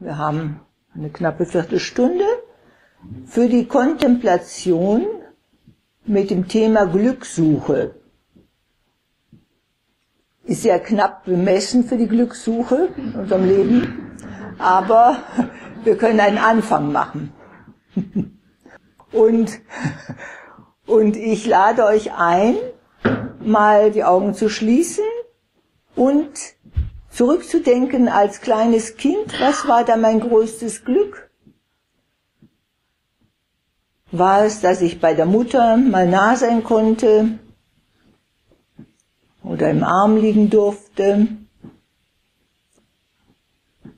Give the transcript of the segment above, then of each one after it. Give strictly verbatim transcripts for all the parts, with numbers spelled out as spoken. Wir haben eine knappe Viertelstunde für die Kontemplation mit dem Thema Glückssuche. Ist sehr knapp bemessen für die Glückssuche in unserem Leben, aber wir können einen Anfang machen. Und, und ich lade euch ein, mal die Augen zu schließen und zurückzudenken als kleines Kind, was war da mein größtes Glück? War es, dass ich bei der Mutter mal nah sein konnte oder im Arm liegen durfte?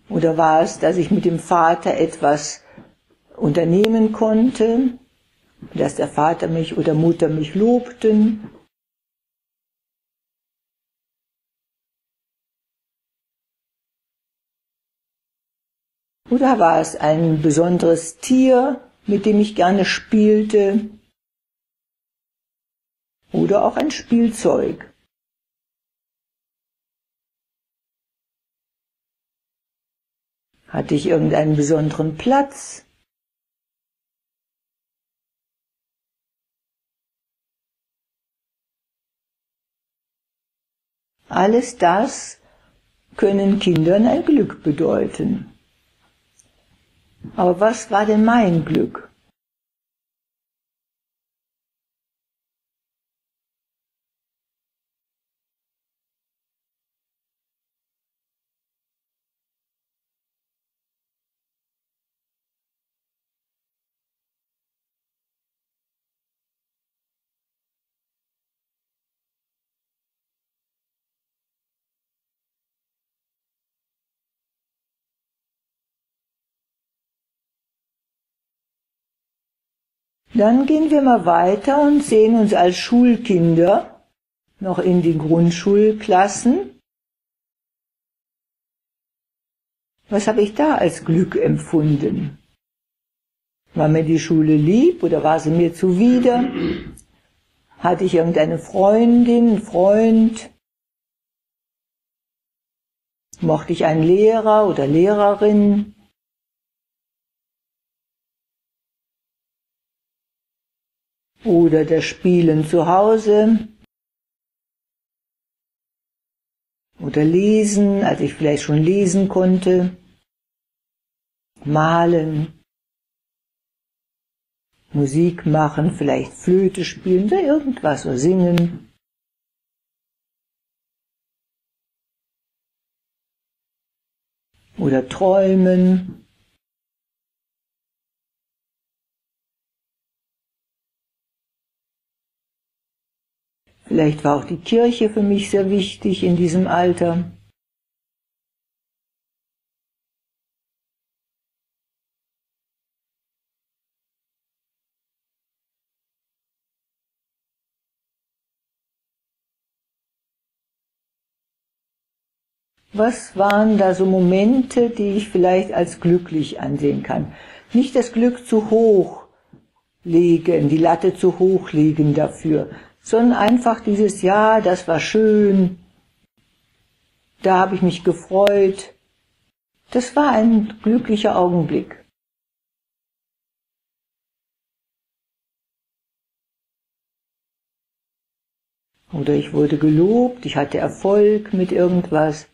Oder war es, dass ich mit dem Vater etwas unternehmen konnte, dass der Vater mich oder Mutter mich lobten? Oder war es ein besonderes Tier, mit dem ich gerne spielte? Oder auch ein Spielzeug? Hatte ich irgendeinen besonderen Platz? Alles das können Kindern ein Glück bedeuten. Aber was war denn mein Glück? Dann gehen wir mal weiter und sehen uns als Schulkinder noch in die Grundschulklassen. Was habe ich da als Glück empfunden? War mir die Schule lieb oder war sie mir zuwider? Hatte ich irgendeine Freundin, einen Freund? Mochte ich einen Lehrer oder Lehrerin? Oder das Spielen zu Hause oder Lesen, als ich vielleicht schon lesen konnte, malen, Musik machen, vielleicht Flöte spielen oder irgendwas oder singen. Oder träumen. Vielleicht war auch die Kirche für mich sehr wichtig in diesem Alter. Was waren da so Momente, die ich vielleicht als glücklich ansehen kann? Nicht das Glück zu hoch legen, die Latte zu hoch legen dafür, sondern einfach dieses, ja, das war schön, da habe ich mich gefreut. Das war ein glücklicher Augenblick. Oder ich wurde gelobt, ich hatte Erfolg mit irgendwas.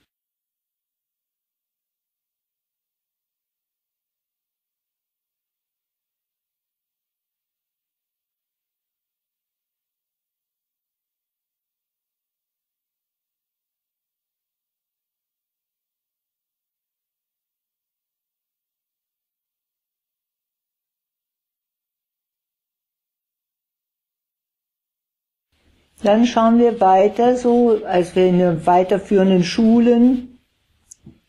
Dann schauen wir weiter, so als wir in den weiterführenden Schulen,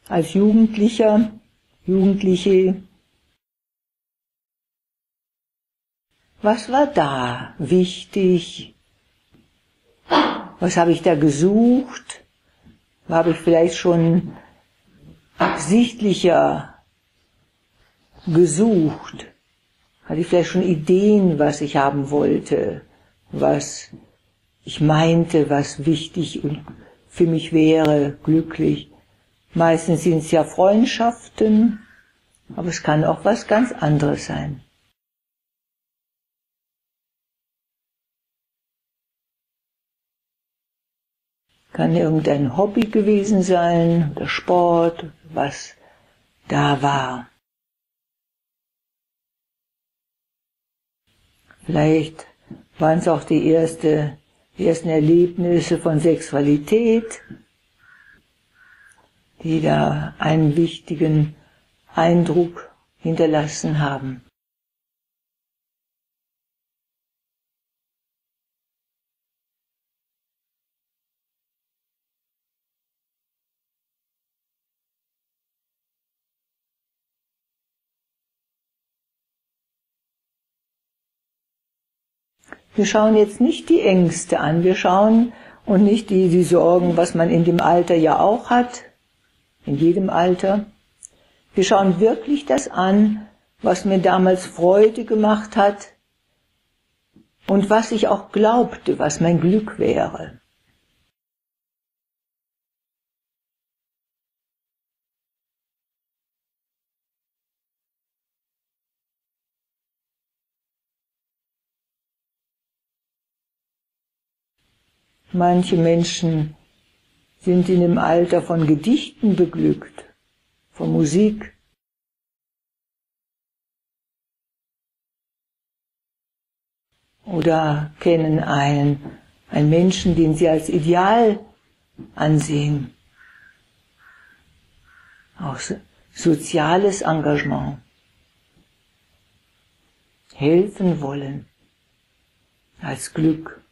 als Jugendlicher, Jugendliche. Was war da wichtig? Was habe ich da gesucht? Habe ich vielleicht schon absichtlicher gesucht? Hatte ich vielleicht schon Ideen, was ich haben wollte, was ich meinte, was wichtig und für mich wäre, glücklich. Meistens sind es ja Freundschaften, Aber es kann auch was ganz anderes sein. Kann irgendein Hobby gewesen sein, oder Sport, was da war. Vielleicht waren es auch die, erste, die ersten Erlebnisse von Sexualität, die da einen wichtigen Eindruck hinterlassen haben. Wir schauen jetzt nicht die Ängste an, wir schauen und nicht die, die Sorgen, was man in dem Alter ja auch hat, in jedem Alter. Wir schauen wirklich das an, was mir damals Freude gemacht hat und was ich auch glaubte, was mein Glück wäre. Manche Menschen sind in dem Alter von Gedichten beglückt, von Musik. Oder kennen einen, einen Menschen, den sie als Ideal ansehen. Auch soziales Engagement. Helfen wollen als Glück.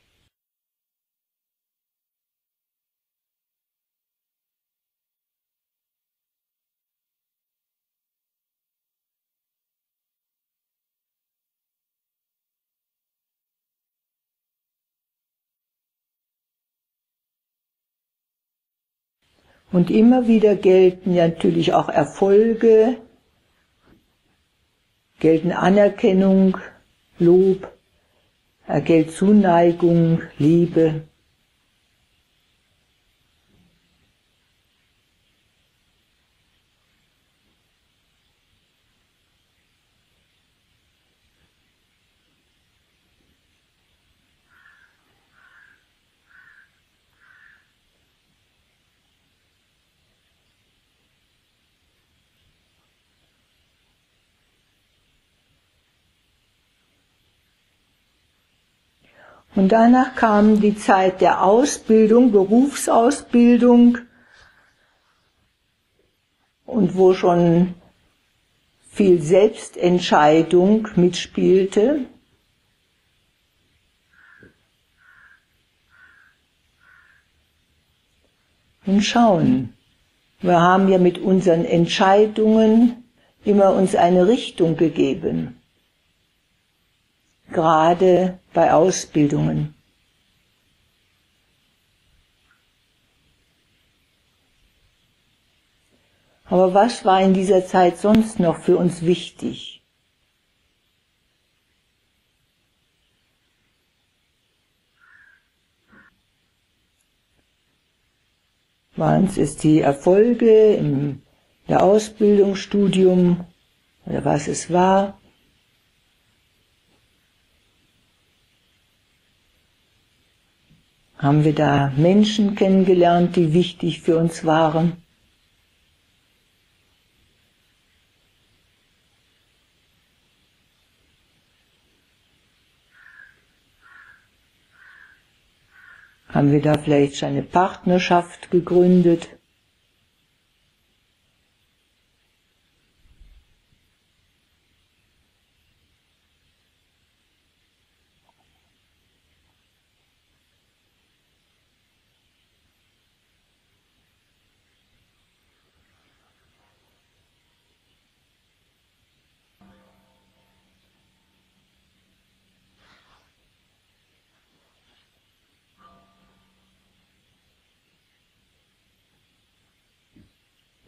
Und immer wieder gelten ja natürlich auch Erfolge, gelten Anerkennung, Lob, gelten Zuneigung, Liebe. Und danach kam die Zeit der Ausbildung, Berufsausbildung, und wo schon viel Selbstentscheidung mitspielte. Und schauen, wir haben ja mit unseren Entscheidungen immer uns eine Richtung gegeben. Gerade bei Ausbildungen. Aber was war in dieser Zeit sonst noch für uns wichtig? Waren es die Erfolge in der Ausbildung, Studium oder was es war? Haben wir da Menschen kennengelernt, die wichtig für uns waren? Haben wir da vielleicht schon eine Partnerschaft gegründet?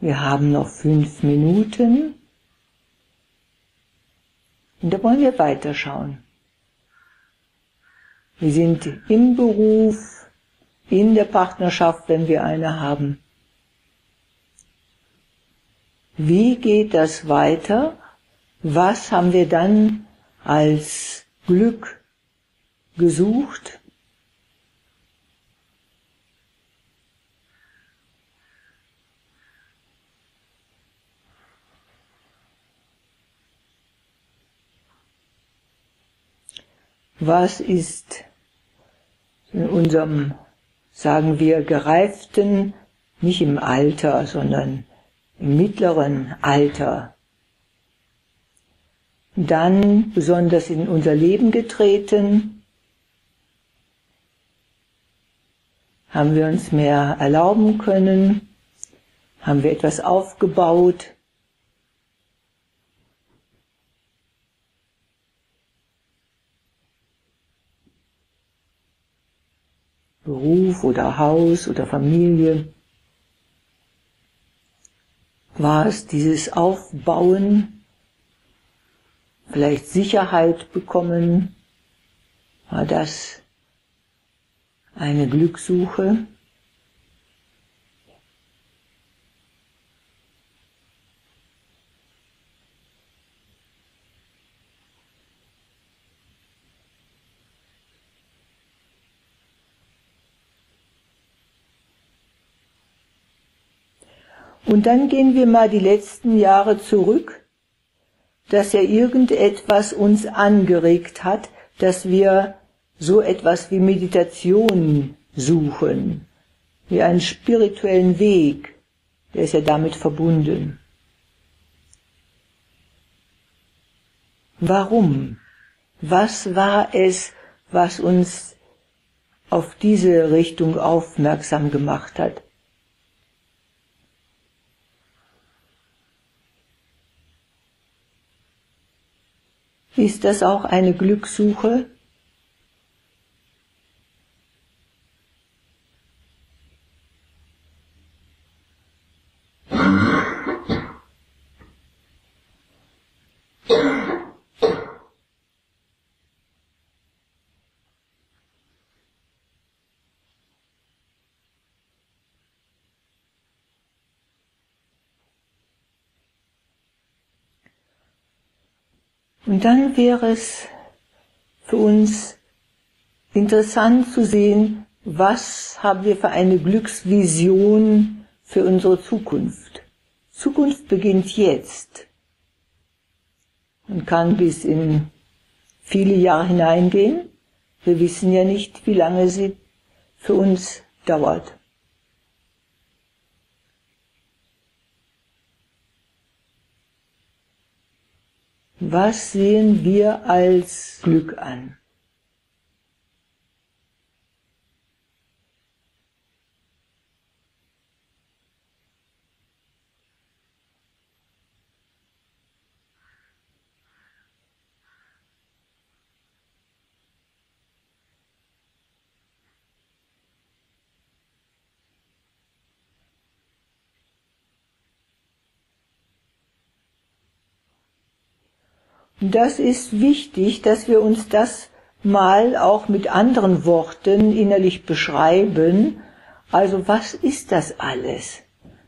Wir haben noch fünf Minuten und da wollen wir weiterschauen. Wir sind im Beruf, in der Partnerschaft, wenn wir eine haben. Wie geht das weiter? Was haben wir dann als Glück gesucht? Was ist in unserem, sagen wir, gereiften, nicht im Alter, sondern im mittleren Alter, dann besonders in unser Leben getreten? Haben wir uns mehr erlauben können? Haben wir etwas aufgebaut? Beruf oder Haus oder Familie? War es dieses Aufbauen, vielleicht Sicherheit bekommen? War das eine Glückssuche? Und dann gehen wir mal die letzten Jahre zurück, dass ja irgendetwas uns angeregt hat, dass wir so etwas wie Meditation suchen, wie einen spirituellen Weg, der ist ja damit verbunden. Warum? Was war es, was uns auf diese Richtung aufmerksam gemacht hat? Ist das auch eine Glückssuche? Und dann wäre es für uns interessant zu sehen, was haben wir für eine Glücksvision für unsere Zukunft. Zukunft beginnt jetzt und kann bis in viele Jahre hineingehen. Wir wissen ja nicht, wie lange sie für uns dauert. Was sehen wir als Glück an? Das ist wichtig, dass wir uns das mal auch mit anderen Worten innerlich beschreiben. Also was ist das alles,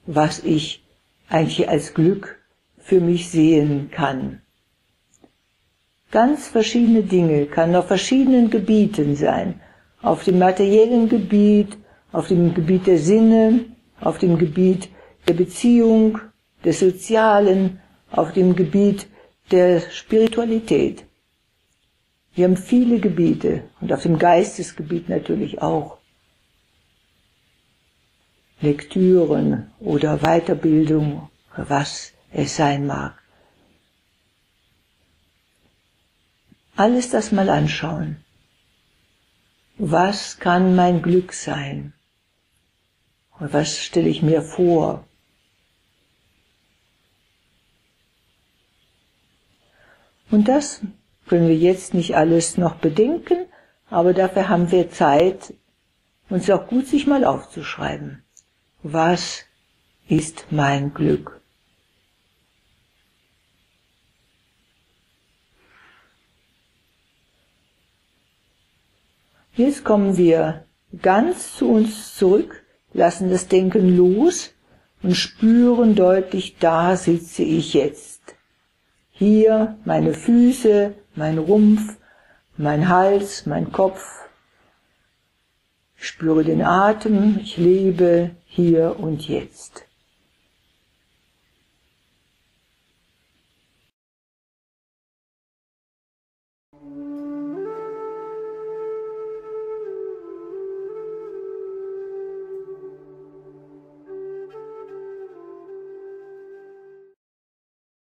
was ich eigentlich als Glück für mich sehen kann? Ganz verschiedene Dinge, kann auf verschiedenen Gebieten sein. Auf dem materiellen Gebiet, auf dem Gebiet der Sinne, auf dem Gebiet der Beziehung, des Sozialen, auf dem Gebiet der Spiritualität. Wir haben viele Gebiete und auf dem Geistesgebiet natürlich auch. Lektüren oder Weiterbildung, was es sein mag. Alles das mal anschauen. Was kann mein Glück sein? Und was stelle ich mir vor? Und das können wir jetzt nicht alles noch bedenken, aber dafür haben wir Zeit, uns auch gut sich mal aufzuschreiben. Was ist mein Glück? Jetzt kommen wir ganz zu uns zurück, lassen das Denken los und spüren deutlich, da sitze ich jetzt. Hier meine Füße, mein Rumpf, mein Hals, mein Kopf. Ich spüre den Atem, ich lebe hier und jetzt.